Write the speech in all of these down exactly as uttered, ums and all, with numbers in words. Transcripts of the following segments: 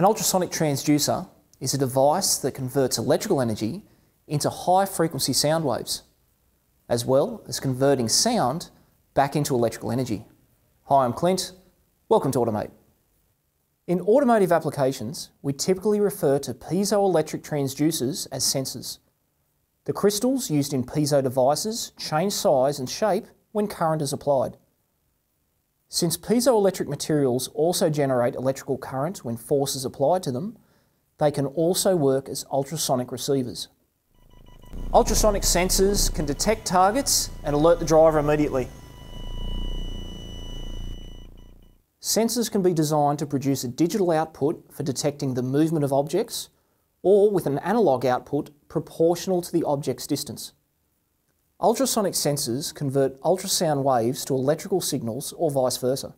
An ultrasonic transducer is a device that converts electrical energy into high-frequency sound waves, as well as converting sound back into electrical energy. Hi, I'm Clint. Welcome to Automate. In automotive applications, we typically refer to piezoelectric transducers as sensors. The crystals used in piezo devices change size and shape when current is applied. Since piezoelectric materials also generate electrical current when force is applied to them, they can also work as ultrasonic receivers. Ultrasonic sensors can detect targets and alert the driver immediately. Sensors can be designed to produce a digital output for detecting the movement of objects, or with an analogue output proportional to the object's distance. Ultrasonic sensors convert ultrasound waves to electrical signals or vice versa.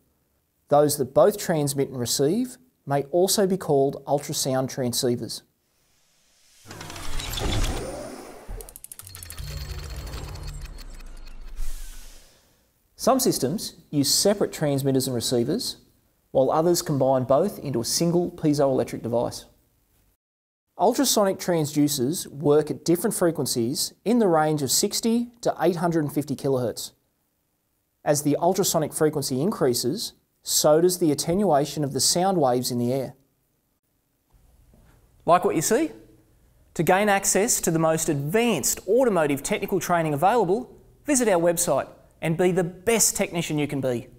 Those that both transmit and receive may also be called ultrasound transceivers. Some systems use separate transmitters and receivers, while others combine both into a single piezoelectric device. Ultrasonic transducers work at different frequencies in the range of sixty to eight hundred fifty kilohertz. As the ultrasonic frequency increases, so does the attenuation of the sound waves in the air. Like what you see? To gain access to the most advanced automotive technical training available, visit our website and be the best technician you can be.